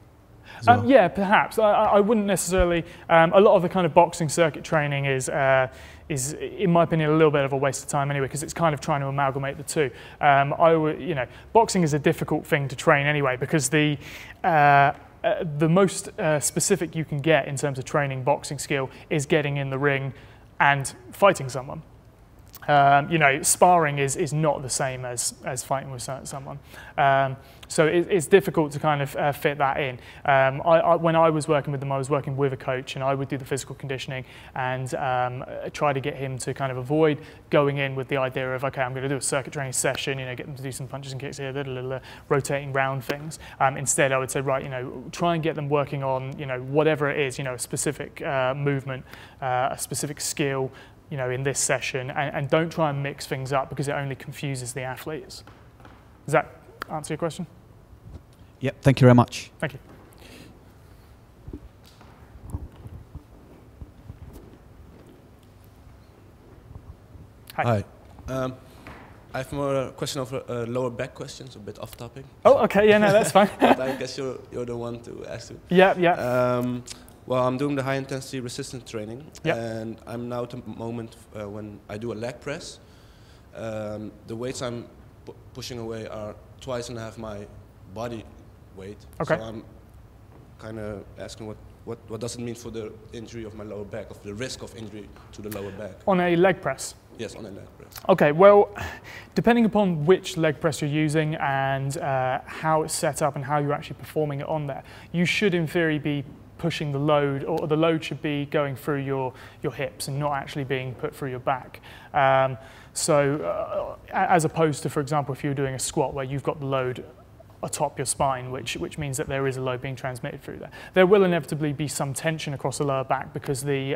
Well. Yeah, perhaps. I wouldn't necessarily. A lot of the kind of boxing circuit training is, in my opinion, a little bit of a waste of time anyway, because it's kind of trying to amalgamate the two. Boxing is a difficult thing to train anyway, because the most specific you can get in terms of training boxing skill is getting in the ring and fighting someone. Sparring is not the same as fighting with someone. So it's difficult to kind of fit that in. When I was working with them, I was working with a coach, and I would do the physical conditioning and try to get him to kind of avoid going in with the idea of, okay, I'm going to do a circuit training session, get them to do some punches and kicks here, rotating round things. Instead, I would say, right, try and get them working on, whatever it is, a specific movement, a specific skill, in this session, and don't try and mix things up, because it only confuses the athletes. Does that answer your question? Yep, thank you very much. Thank you. Hi. I have more a question of lower back questions, a bit off topic. Oh, okay, yeah, no, that's fine. But I guess you're the one to ask to. Yeah, yeah. Well, I'm doing the high-intensity resistance training, yep. And I'm now at the moment when I do a leg press. The weights I'm pushing away are 2.5 times my body weight. Okay. So I'm kind of asking what does it mean for the injury of my lower back, of the risk of injury to the lower back? On a leg press? Yes, on a leg press. Okay, well, depending upon which leg press you're using and how it's set up and how you're actually performing it on there, you should in theory be pushing the load, or the load should be going through your hips and not actually being put through your back. So as opposed to, for example, if you're doing a squat where you've got the load atop your spine, which means that there is a load being transmitted through there. There will inevitably be some tension across the lower back because the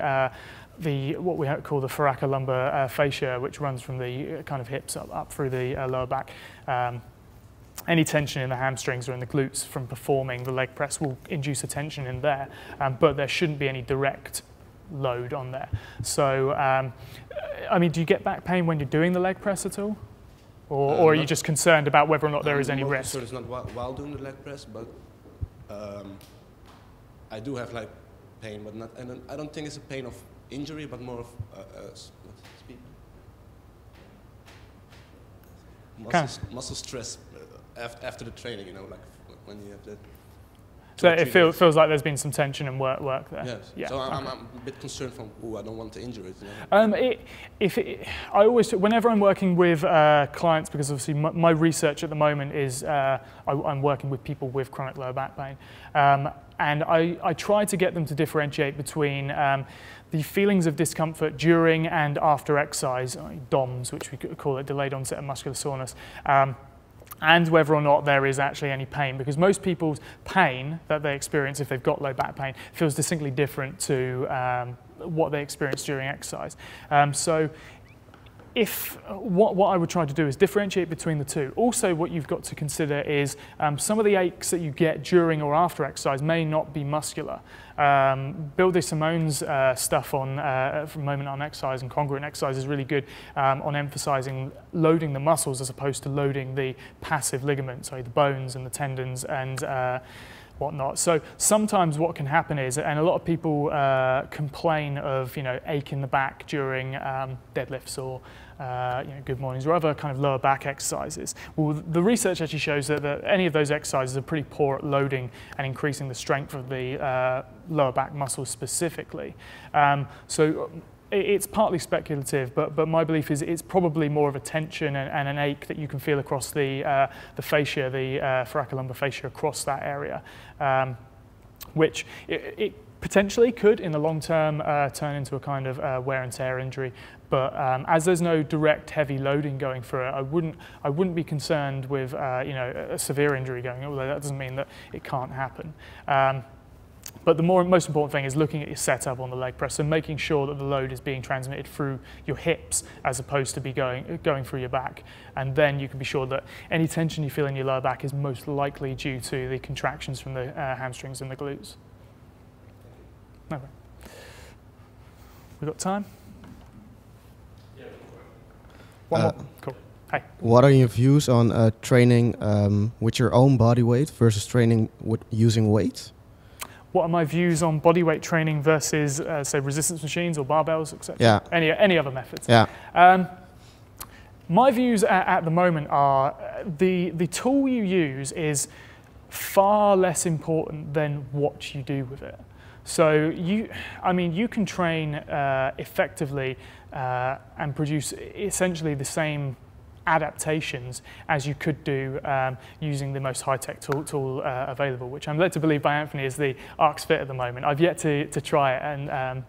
what we call the thoracolumbar fascia, which runs from the kind of hips up through the lower back, any tension in the hamstrings or in the glutes from performing the leg press will induce a tension in there, but there shouldn't be any direct load on there. So, I mean, do you get back pain when you're doing the leg press at all? Or are you just concerned about whether or not there is any risk? So it's not while doing the leg press, but I do have leg pain, but not, and I don't think it's a pain of injury, but more of muscle stress after the training, you know, like when you have that. So it feels like there's been some tension and work there. Yes. Yeah. So I'm a bit concerned from, oh, I don't want to injure it. You know? I always, whenever I'm working with clients, because obviously my research at the moment is I'm working with people with chronic lower back pain, and I try to get them to differentiate between the feelings of discomfort during and after exercise, DOMS, which we call it, delayed onset of muscular soreness, and whether or not there is actually any pain, because most people's pain that they experience if they've got low back pain feels distinctly different to what they experience during exercise. So if what I would try to do is differentiate between the two. Also, what you've got to consider is some of the aches that you get during or after exercise may not be muscular. Bill de Simone's stuff on from moment on exercise and congruent exercise is really good on emphasizing loading the muscles as opposed to loading the passive ligaments, so the bones and the tendons and whatnot. So sometimes what can happen is, and a lot of people complain of, you know, ache in the back during deadlifts or you know, good mornings or other kind of lower back exercises. Well, the research actually shows that any of those exercises are pretty poor at loading and increasing the strength of the lower back muscles specifically. So it's partly speculative, but my belief is it's probably more of a tension and an ache that you can feel across the fascia, the thoracolumbar fascia across that area, which it potentially could, in the long term, turn into a kind of wear and tear injury. But as there's no direct heavy loading going through it, I wouldn't be concerned with you know, a severe injury going, although that doesn't mean that it can't happen. But the most important thing is looking at your setup on the leg press and making sure that the load is being transmitted through your hips as opposed to be going through your back. And then you can be sure that any tension you feel in your lower back is most likely due to the contractions from the hamstrings and the glutes. Okay. We've got time? Yeah. One more. Cool. Hi. What are your views on training with your own body weight versus training with using weights? What are my views on body weight training versus, say, resistance machines or barbells, etc.? Yeah. Any other methods? Yeah. My views at the moment are the tool you use is far less important than what you do with it. So I mean, you can train effectively and produce essentially the same adaptations as you could do using the most high-tech tool available, which I'm led to believe by Anthony is the ARX Fit at the moment. I've yet to try it, and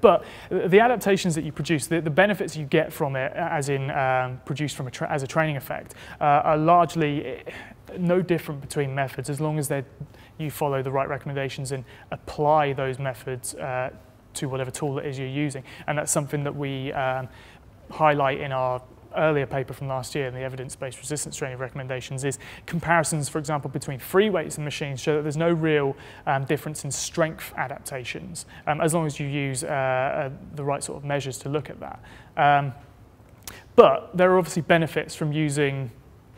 but the adaptations that you produce, the benefits you get from it, as in produced from as a training effect, are largely no different between methods as long as you follow the right recommendations and apply those methods to whatever tool it is you're using. And that's something that we highlight in our earlier paper from last year in the Evidence-Based Resistance Training Recommendations is comparisons, for example, between free weights and machines show that there's no real difference in strength adaptations, as long as you use the right sort of measures to look at that. But there are obviously benefits from using,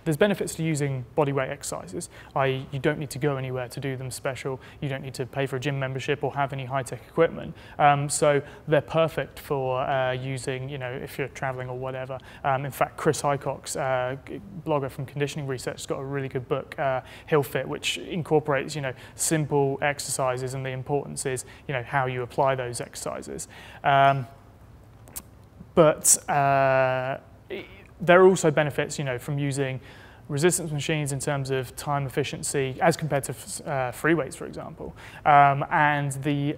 there's benefits to using bodyweight exercises, i.e. you don't need to go anywhere to do them special, you don't need to pay for a gym membership or have any high-tech equipment. So they're perfect for using, you know, if you're traveling or whatever. In fact, Chris Hicox, blogger from Conditioning Research, has got a really good book, Hill Fit, which incorporates, you know, simple exercises, and the importance is, you know, how you apply those exercises. There are also benefits, you know, from using resistance machines in terms of time efficiency as compared to free weights, for example, and the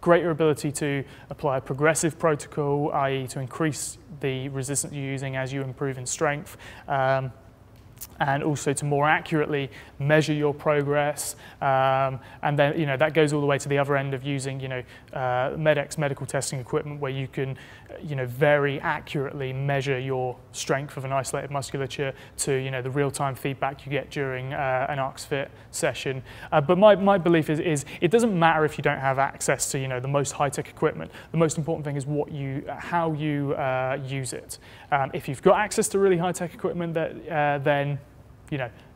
greater ability to apply a progressive protocol, i.e. to increase the resistance you're using as you improve in strength, and also to more accurately measure your progress. And then that goes all the way to the other end of using MedX medical testing equipment, where you can very accurately measure your strength of an isolated musculature to the real-time feedback you get during an ARX Fit session. But my belief is it doesn't matter if you don't have access to the most high-tech equipment. The most important thing is how you use it. If you've got access to really high-tech equipment, then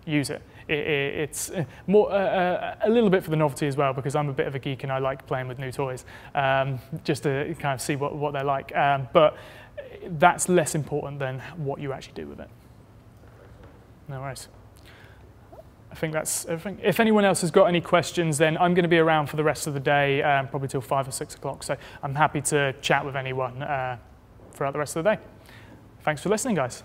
use it. It's more a little bit for the novelty as well, because I'm a bit of a geek and I like playing with new toys, just to kind of see what they're like. But that's less important than what you actually do with it. No worries. I think that's everything. If anyone else has got any questions, then I'm going to be around for the rest of the day, probably till 5 or 6 o'clock. So I'm happy to chat with anyone throughout the rest of the day. Thanks for listening, guys.